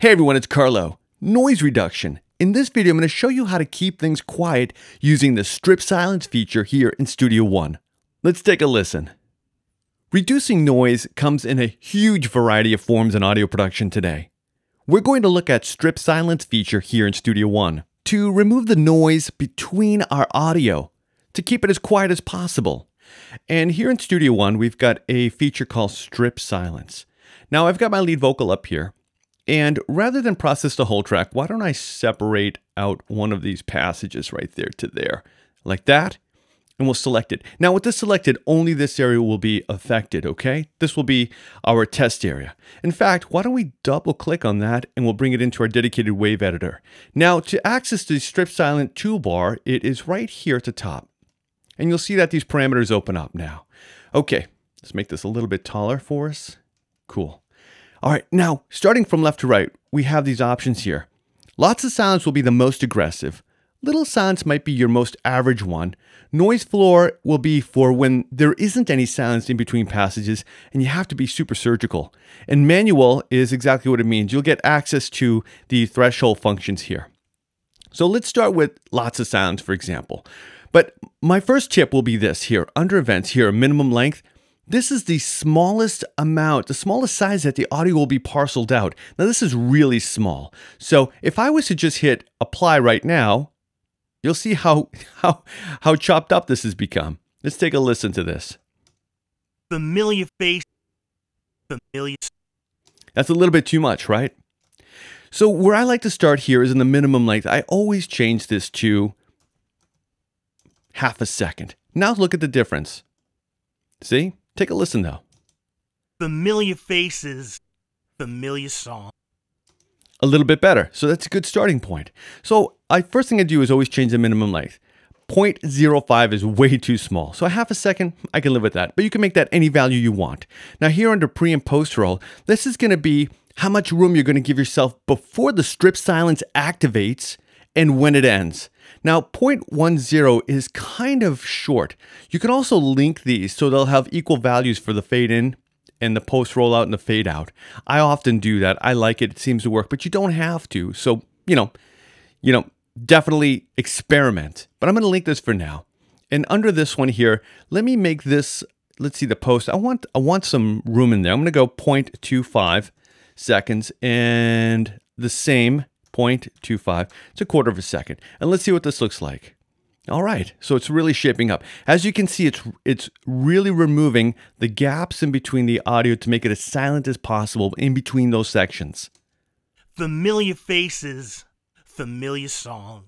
Hey everyone, it's Carlo. Noise reduction. In this video, I'm going to show you how to keep things quiet using the Strip Silence feature here in Studio One. Let's take a listen. Reducing noise comes in a huge variety of forms in audio production today. We're going to look at Strip Silence feature here in Studio One to remove the noise between our audio, to keep it as quiet as possible. And here in Studio One, we've got a feature called Strip Silence. Now, I've got my lead vocal up here. And rather than process the whole track, why don't I separate out one of these passages right there to there, like that, and we'll select it. Now with this selected, only this area will be affected, okay? This will be our test area. In fact, why don't we double click on that and we'll bring it into our dedicated wave editor. Now to access the Strip Silent toolbar, it is right here at the top. And you'll see that these parameters open up now. Okay, let's make this a little bit taller for us. Cool. All right, now, starting from left to right, we have these options here. Lots of silence will be the most aggressive. Little silence might be your most average one. Noise floor will be for when there isn't any silence in between passages and you have to be super surgical. And manual is exactly what it means. You'll get access to the threshold functions here. So let's start with lots of silence, for example. But my first tip will be this here, under events here, minimum length. This is the smallest amount, the smallest size that the audio will be parceled out. Now this is really small. So if I was to just hit apply right now, you'll see how chopped up this has become. Let's take a listen to this. Familiar face, familiar. That's a little bit too much, right? So where I like to start here is in the minimum length. I always change this to half a second. Now look at the difference. See? Take a listen, though. Familiar faces, familiar song. A little bit better. So that's a good starting point. So first thing I do is always change the minimum length. 0.05 is way too small. So a half a second, I can live with that. But you can make that any value you want. Now here under pre and post roll, this is going to be how much room you're going to give yourself before the strip silence activates and when it ends. Now 0.10 is kind of short. You can also link these so they'll have equal values for the fade in and the post rollout and the fade out. I often do that. I like it. It seems to work, but you don't have to. So, you know, definitely experiment. But I'm going to link this for now. And under this one here, let me make this, let's see the post. I want some room in there. I'm going to go 0.25 seconds and the same 0.25. It's a quarter of a second. And let's see what this looks like. All right, so it's really shaping up. As you can see, it's really removing the gaps in between the audio to make it as silent as possible in between those sections. Familiar faces, familiar song.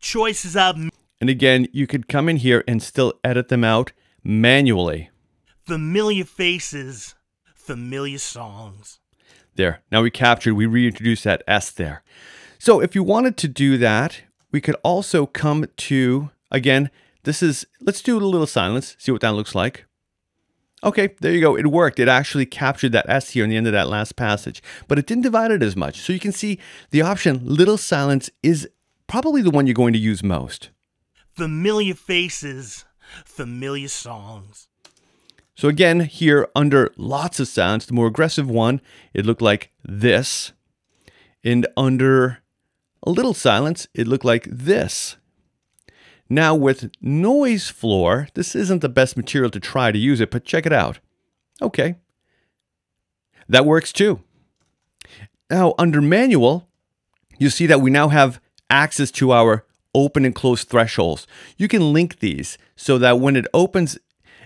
Choices I've made. And again, you could come in here and still edit them out manually. Familiar faces, familiar songs. There. Now we reintroduced that S there. So if you wanted to do that, we could also come to, again, let's do a little silence, see what that looks like. Okay, there you go. It worked. It actually captured that S here in the end of that last passage, but it didn't divide it as much. So you can see the option little silence is probably the one you're going to use most. Familiar faces, familiar songs. So again, here under lots of silence, the more aggressive one, it looked like this. And under a little silence, it looked like this. Now with noise floor, this isn't the best material to try to use it, but check it out. Okay. That works too. Now under manual, you see that we now have access to our open and close thresholds. You can link these so that when it opens,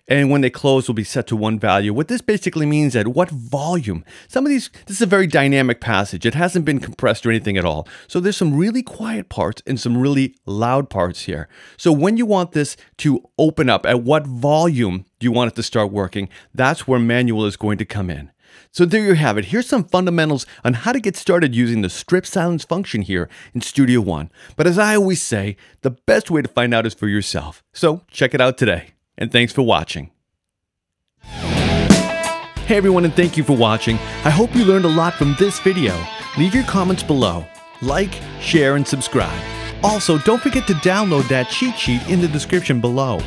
and when they close will be set to one value. What this basically means at what volume. Some of these, this is a very dynamic passage. It hasn't been compressed or anything at all. So there's some really quiet parts and some really loud parts here. So when you want this to open up, at what volume do you want it to start working? That's where manual is going to come in. So there you have it. Here's some fundamentals on how to get started using the strip silence function here in Studio One. But as I always say, the best way to find out is for yourself. So check it out today. And thanks for watching. Hey everyone, and thank you for watching. I hope you learned a lot from this video. Leave your comments below. Like, share, and subscribe. Also, don't forget to download that cheat sheet in the description below.